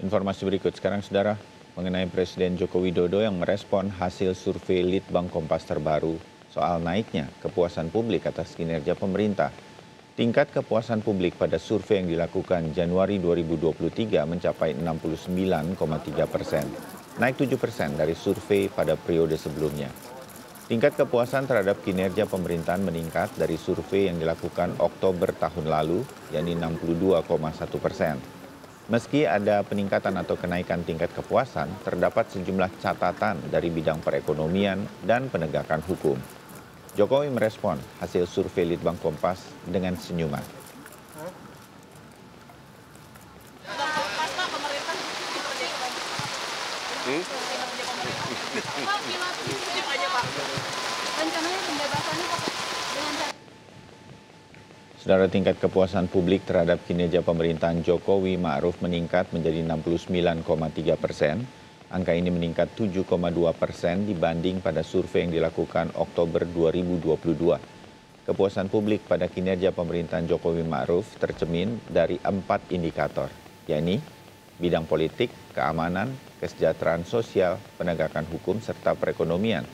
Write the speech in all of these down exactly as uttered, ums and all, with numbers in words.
Informasi berikut sekarang, saudara, mengenai Presiden Joko Widodo yang merespon hasil survei Litbang Kompas terbaru soal naiknya kepuasan publik atas kinerja pemerintah. Tingkat kepuasan publik pada survei yang dilakukan Januari dua ribu dua puluh tiga mencapai enam puluh sembilan koma tiga persen, naik tujuh persen dari survei pada periode sebelumnya. Tingkat kepuasan terhadap kinerja pemerintahan meningkat dari survei yang dilakukan Oktober tahun lalu, yakni enam puluh dua koma satu persen. Meski ada peningkatan atau kenaikan tingkat kepuasan, terdapat sejumlah catatan dari bidang perekonomian dan penegakan hukum. Jokowi merespon hasil survei Litbang Kompas dengan senyuman. Hmm? Saudara, tingkat kepuasan publik terhadap kinerja pemerintahan Jokowi-Ma'ruf meningkat menjadi enam puluh sembilan koma tiga persen. Angka ini meningkat tujuh koma dua persen dibanding pada survei yang dilakukan Oktober dua ribu dua puluh dua. Kepuasan publik pada kinerja pemerintahan Jokowi-Ma'ruf tercemin dari empat indikator, yakni bidang politik, keamanan, kesejahteraan sosial, penegakan hukum, serta perekonomian.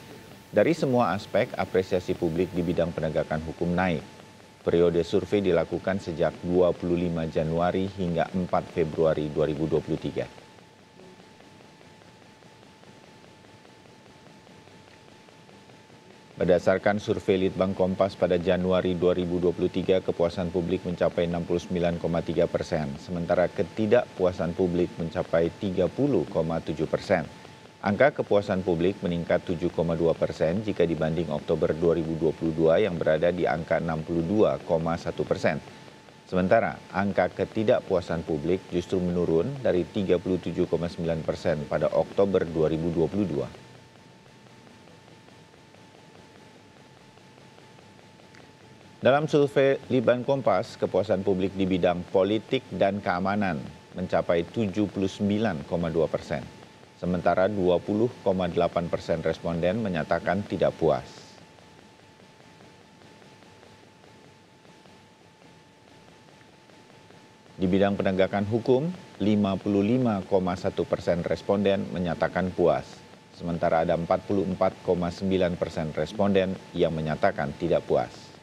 Dari semua aspek, apresiasi publik di bidang penegakan hukum naik. Periode survei dilakukan sejak dua puluh lima Januari hingga empat Februari dua ribu dua puluh tiga. Berdasarkan survei Litbang Kompas pada Januari dua ribu dua puluh tiga, kepuasan publik mencapai enam puluh sembilan koma tiga persen, sementara ketidakpuasan publik mencapai tiga puluh koma tujuh persen. Angka kepuasan publik meningkat tujuh koma dua persen jika dibanding Oktober dua ribu dua puluh dua yang berada di angka enam puluh dua koma satu persen. Sementara angka ketidakpuasan publik justru menurun dari tiga puluh tujuh koma sembilan persen pada Oktober dua ribu dua puluh dua. Dalam survei Litbang Kompas, kepuasan publik di bidang politik dan keamanan mencapai tujuh puluh sembilan koma dua persen. Sementara dua puluh koma delapan persen responden menyatakan tidak puas. Di bidang penegakan hukum, lima puluh lima koma satu persen responden menyatakan puas. Sementara ada empat puluh empat koma sembilan persen responden yang menyatakan tidak puas.